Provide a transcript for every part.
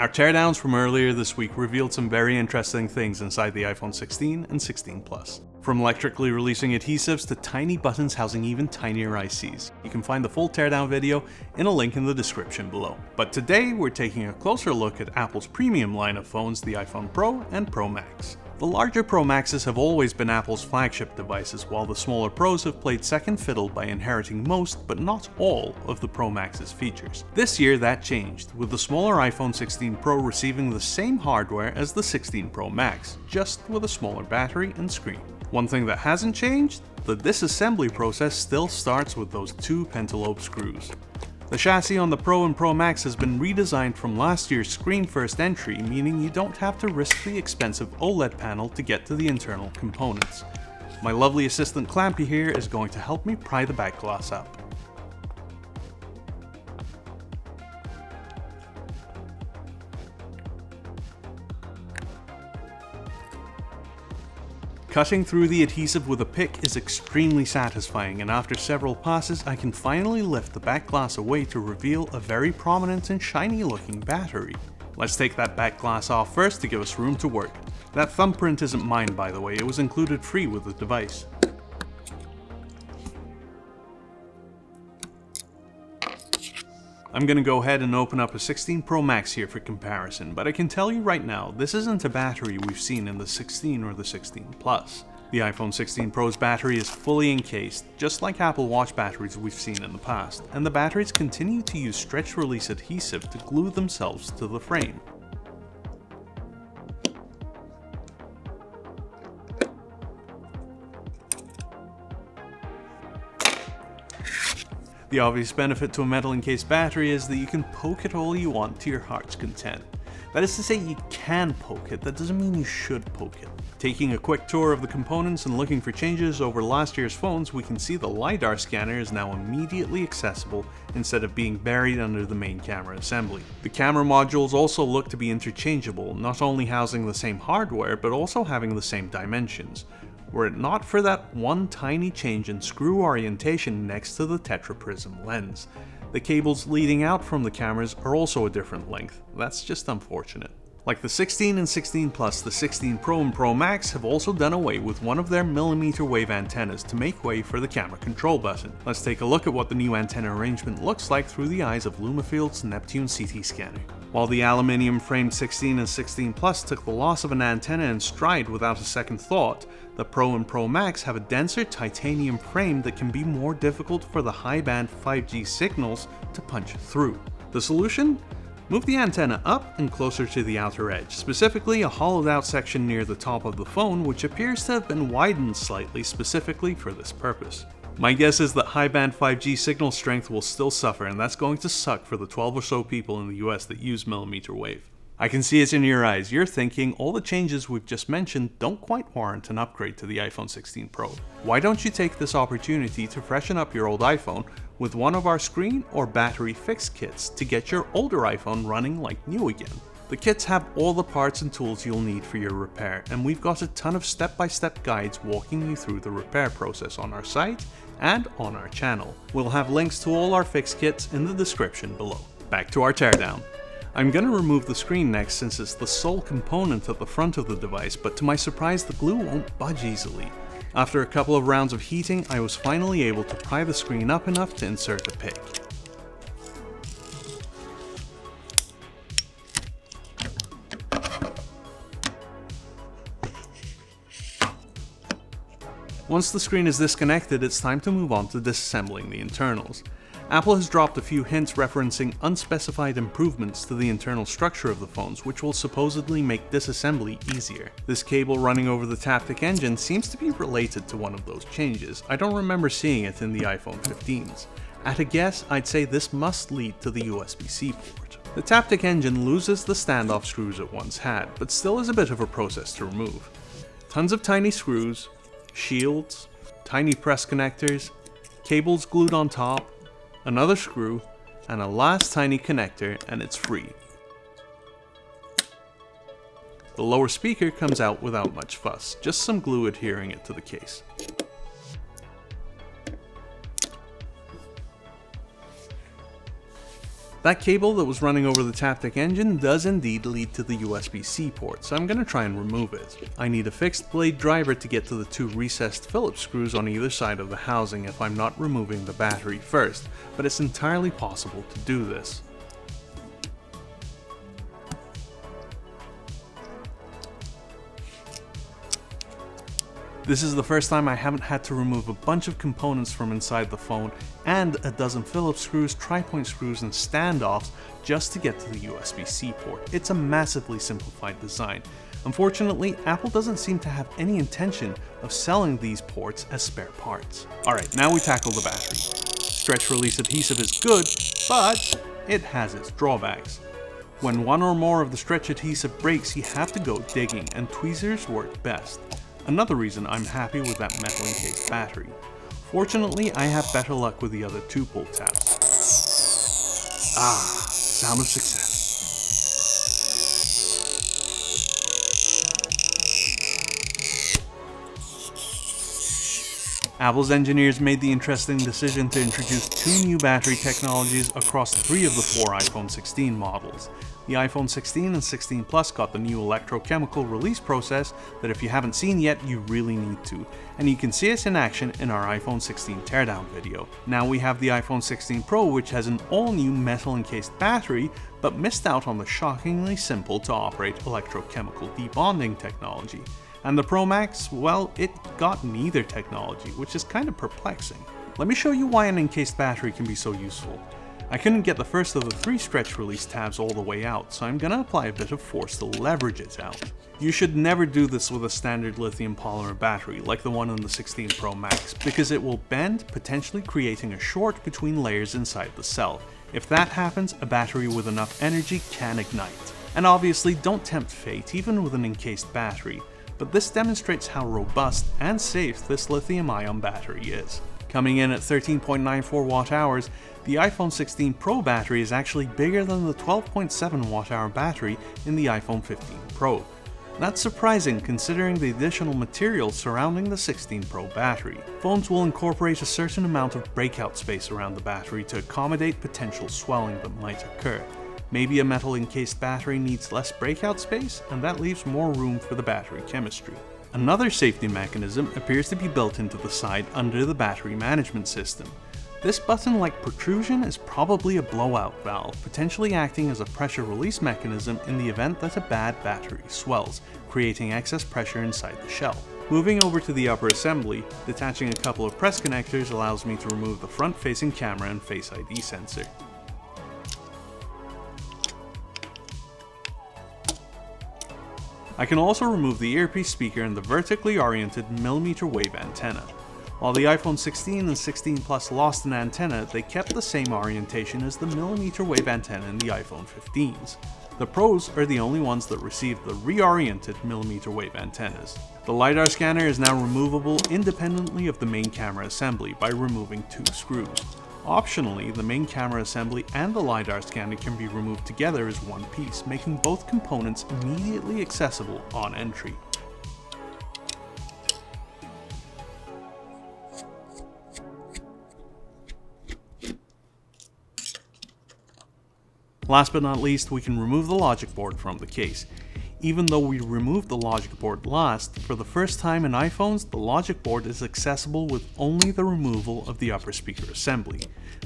Our teardowns from earlier this week revealed some very interesting things inside the iPhone 16 and 16 Plus. From electrically releasing adhesives to tiny buttons housing even tinier ICs. You can find the full teardown video in a link in the description below. But today we're taking a closer look at Apple's premium line of phones, the iPhone Pro and Pro Max. The larger Pro Maxes have always been Apple's flagship devices, while the smaller Pros have played second fiddle by inheriting most, but not all, of the Pro Max's features. This year that changed, with the smaller iPhone 16 Pro receiving the same hardware as the 16 Pro Max, just with a smaller battery and screen. One thing that hasn't changed? The disassembly process still starts with those two pentalobe screws. The chassis on the Pro and Pro Max has been redesigned from last year's screen-first entry, meaning you don't have to risk the expensive OLED panel to get to the internal components. My lovely assistant Clampy here is going to help me pry the back glass up. Cutting through the adhesive with a pick is extremely satisfying, and after several passes I can finally lift the back glass away to reveal a very prominent and shiny looking battery. Let's take that back glass off first to give us room to work. That thumbprint isn't mine, by the way, it was included free with the device. I'm gonna go ahead and open up a 16 Pro Max here for comparison, but I can tell you right now, this isn't a battery we've seen in the 16 or the 16 Plus. The iPhone 16 Pro's battery is fully encased, just like Apple Watch batteries we've seen in the past, and the batteries continue to use stretch release adhesive to glue themselves to the frame. The obvious benefit to a metal-encased battery is that you can poke it all you want to your heart's content. That is to say, you can poke it, that doesn't mean you should poke it. Taking a quick tour of the components and looking for changes over last year's phones, we can see the LiDAR scanner is now immediately accessible instead of being buried under the main camera assembly. The camera modules also look to be interchangeable, not only housing the same hardware, but also having the same dimensions. Were it not for that one tiny change in screw orientation next to the Tetraprism lens. The cables leading out from the cameras are also a different length, that's just unfortunate. Like the 16 and 16 Plus, the 16 Pro and Pro Max have also done away with one of their millimeter wave antennas to make way for the camera control button. Let's take a look at what the new antenna arrangement looks like through the eyes of Lumafield's Neptune CT scanner. While the aluminium framed 16 and 16 Plus took the loss of an antenna in stride without a second thought, the Pro and Pro Max have a denser titanium frame that can be more difficult for the high-band 5G signals to punch through. The solution? Move the antenna up and closer to the outer edge, specifically a hollowed out section near the top of the phone which appears to have been widened slightly specifically for this purpose. My guess is that high band 5G signal strength will still suffer, and that's going to suck for the 12 or so people in the US that use millimeter wave. I can see it in your eyes, you're thinking all the changes we've just mentioned don't quite warrant an upgrade to the iPhone 16 Pro. Why don't you take this opportunity to freshen up your old iPhone with one of our screen or battery fix kits to get your older iPhone running like new again? The kits have all the parts and tools you'll need for your repair, and we've got a ton of step-by-step guides walking you through the repair process on our site and on our channel. We'll have links to all our fix kits in the description below. Back to our teardown. I'm going to remove the screen next since it's the sole component at the front of the device, but to my surprise the glue won't budge easily. After a couple of rounds of heating, I was finally able to pry the screen up enough to insert a pick. Once the screen is disconnected, it's time to move on to disassembling the internals. Apple has dropped a few hints referencing unspecified improvements to the internal structure of the phones, which will supposedly make disassembly easier. This cable running over the Taptic Engine seems to be related to one of those changes. I don't remember seeing it in the iPhone 15s. At a guess, I'd say this must lead to the USB-C port. The Taptic Engine loses the standoff screws it once had, but still is a bit of a process to remove. Tons of tiny screws, shields, tiny press connectors, cables glued on top, another screw, and a last tiny connector, and it's free. The lower speaker comes out without much fuss, just some glue adhering it to the case. That cable that was running over the Taptic Engine does indeed lead to the USB-C port, so I'm going to try and remove it. I need a fixed blade driver to get to the two recessed Phillips screws on either side of the housing if I'm not removing the battery first, but it's entirely possible to do this. This is the first time I haven't had to remove a bunch of components from inside the phone and a dozen Phillips screws, tri-point screws and standoffs just to get to the USB-C port. It's a massively simplified design. Unfortunately, Apple doesn't seem to have any intention of selling these ports as spare parts. Alright, now we tackle the battery. Stretch release adhesive is good, but it has its drawbacks. When one or more of the stretch adhesive breaks, you have to go digging, and tweezers work best. Another reason I'm happy with that metal encased battery. Fortunately, I have better luck with the other two pull tabs. Ah, sound of success. Apple's engineers made the interesting decision to introduce two new battery technologies across three of the four iPhone 16 models. The iPhone 16 and 16 Plus got the new electrochemical release process that if you haven't seen yet, you really need to. And you can see us in action in our iPhone 16 teardown video. Now we have the iPhone 16 Pro, which has an all-new metal-encased battery, but missed out on the shockingly simple-to-operate electrochemical debonding technology. And the Pro Max, well, it got neither technology, which is kind of perplexing. Let me show you why an encased battery can be so useful. I couldn't get the first of the three stretch release tabs all the way out, so I'm gonna apply a bit of force to leverage it out. You should never do this with a standard lithium polymer battery, like the one on the 16 Pro Max, because it will bend, potentially creating a short between layers inside the cell. If that happens, a battery with enough energy can ignite. And obviously, don't tempt fate, even with an encased battery. But this demonstrates how robust and safe this lithium-ion battery is. Coming in at 13.94 watt hours, the iPhone 16 Pro battery is actually bigger than the 12.7 watt hour battery in the iPhone 15 Pro. That's surprising considering the additional materials surrounding the 16 Pro battery. Phones will incorporate a certain amount of breakout space around the battery to accommodate potential swelling that might occur. Maybe a metal-encased battery needs less breakout space, and that leaves more room for the battery chemistry. Another safety mechanism appears to be built into the side under the battery management system. This button-like protrusion is probably a blowout valve, potentially acting as a pressure release mechanism in the event that a bad battery swells, creating excess pressure inside the shell. Moving over to the upper assembly, detaching a couple of press connectors allows me to remove the front-facing camera and Face ID sensor. I can also remove the earpiece speaker and the vertically oriented millimeter wave antenna. While the iPhone 16 and 16 Plus lost an antenna, they kept the same orientation as the millimeter wave antenna in the iPhone 15s. The Pros are the only ones that received the reoriented millimeter wave antennas. The LiDAR scanner is now removable independently of the main camera assembly by removing two screws. Optionally, the main camera assembly and the LiDAR scanner can be removed together as one piece, making both components immediately accessible on entry. Last but not least, we can remove the logic board from the case. Even though we removed the logic board last, for the first time in iPhones, the logic board is accessible with only the removal of the upper speaker assembly.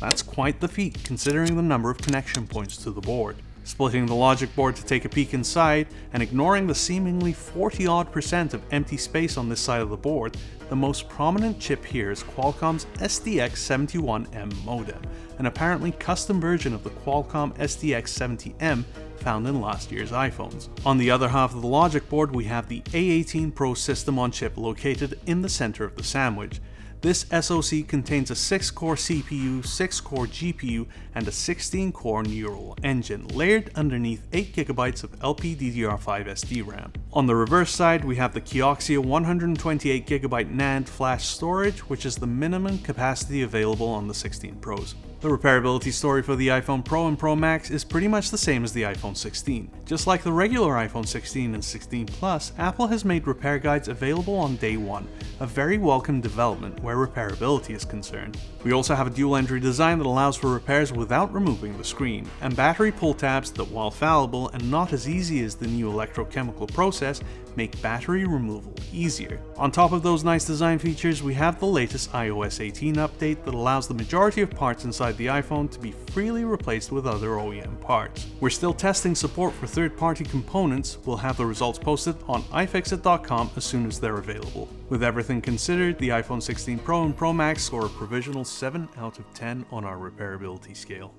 That's quite the feat considering the number of connection points to the board. Splitting the logic board to take a peek inside, and ignoring the seemingly 40-odd% of empty space on this side of the board, the most prominent chip here is Qualcomm's SDX71M modem, an apparently custom version of the Qualcomm SDX70M found in last year's iPhones. On the other half of the logic board, we have the A18 Pro system on chip located in the center of the sandwich. This SoC contains a 6-core CPU, 6-core GPU, and a 16-core neural engine, layered underneath 8GB of LPDDR5 SDRAM. On the reverse side, we have the Kioxia 128GB NAND flash storage, which is the minimum capacity available on the 16 Pros. The repairability story for the iPhone Pro and Pro Max is pretty much the same as the iPhone 16. Just like the regular iPhone 16 and 16 Plus, Apple has made repair guides available on day one, a very welcome development where repairability is concerned. We also have a dual entry design that allows for repairs without removing the screen, and battery pull tabs that, while fallible and not as easy as the new electrochemical process, make battery removal easier. On top of those nice design features, we have the latest iOS 18 update that allows the majority of parts inside the iPhone to be freely replaced with other OEM parts. We're still testing support for third-party components. We'll have the results posted on ifixit.com as soon as they're available. With everything considered, the iPhone 16 Pro and Pro Max score a provisional 7 out of 10 on our repairability scale.